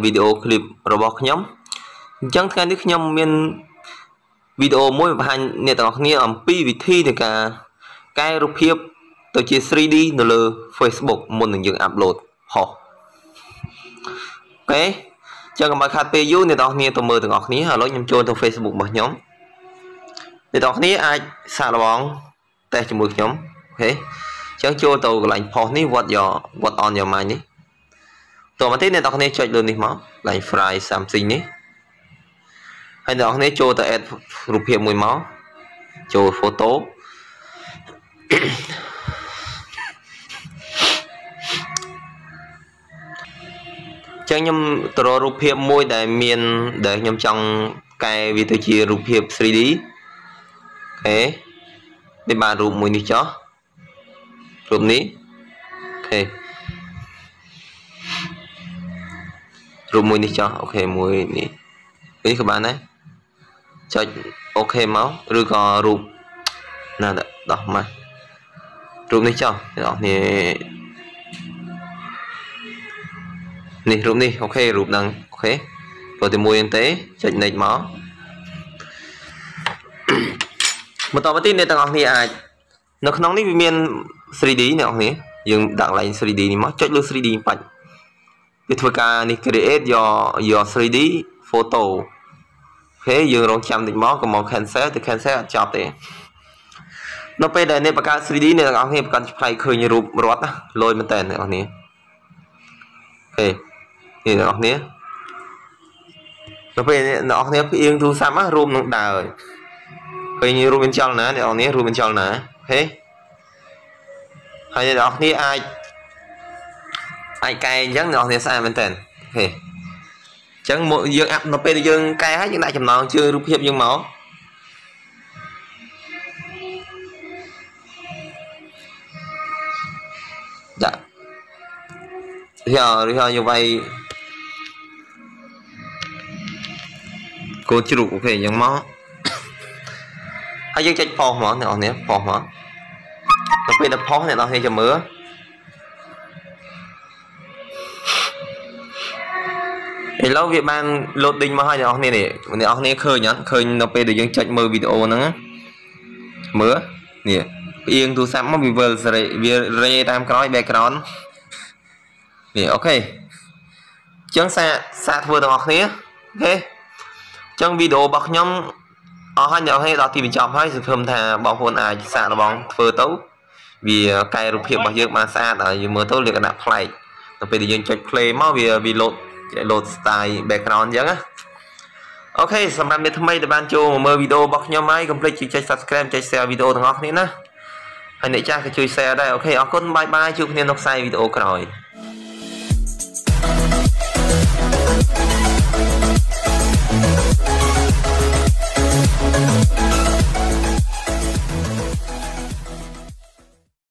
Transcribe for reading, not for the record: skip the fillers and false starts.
video clip robot nhóm chẳng thay nước nhóm miền video mỗi bài nền tảng này ẩm pi vị thi thì cả cái rụp hiệp tổ chức 3D nở Facebook một những dự upload họ cái chẳng mà khai pe nền tảng này tôi mở tảng học này lối nhầm trôi Facebook một nhóm nền tảng này ai xả bóng tay chỉ một nhóm thế chẳng trôi tàu lạnh họ này vọt on giờ mai nhé tôi mà thấy nền tảng này chạy được thì mà lạnh fry Samsung nhé anh đó này cho ta rụp hiệp mùi máu cho photo chẳng nhầm trò rụp hiệp mùi đại miền để nhầm trong cái vì tôi chỉ rụp hiệp 3D thế để bà rụp mùi đi cho rụp ní thế rụp mùi đi cho ok mùi ní với các bạn đấy cho ok máu rồi có rụp là đọc mà rụp đi cho đó thì này rụp đi ok rụp đằng ok rồi thì mùi yên tế chạy nạch máu một tòa bất tin này tao học thì ai nó không đi miền 3D này học nhé nhưng đặng lại 3D máu chạy luôn 3D bạch thì thôi cả này create your 3D photo thế dương rong chạm định máu còn một cancel thì cancel chọc thì nó bây giờ này bà ca 3D này là ông hiệp cần phải khởi như rụp rót lôi mình tên này ông này thế thì là ông này nó bây giờ nó này yên thu xăm á rụm nó đà rồi khởi như rụm bên trong nữa thì ông này rụm bên trong nữa thế hay là ông này ai ai cay nhắn nó này sai mình tên thế chẳng mỗi dương áp nó bên dương cay hết những đại chấm nó chưa rụp hiệp dương máu dạ giờ như vậy cô chưa rụp về dương máu hay dương chạy phò máu này còn nè phò máu nó bên đập phò này nó hay chấm mưa lâu việc ban lột đinh mà hai nhỏ này để ông này khơi nhá khơi nó về để dân chạy mơ video nữa mưa nè yên thu sắm mà bị vờ rê tam cõi background nè ok chẳng xa xa vừa đọc thế thế trong video bọc nhóm ở hai nhỏ hay đọc thì mình chọn hai sự thơm thà bọc hồn ai xa là bóng phơ tấu vì cái rụp hiệp bằng dương mà xa là mưa tấu liền đặt play nó về để dân chạy play mà vì lột lột style background á. Ok, xong làm việc thay để ban cho một video bọc nhau máy complete chơi subscribe chơi share video thằng ngọc này nè. Hãy để cha cái chơi share đây. Ok, ok bye bye chúc nên đọc sai video rồi.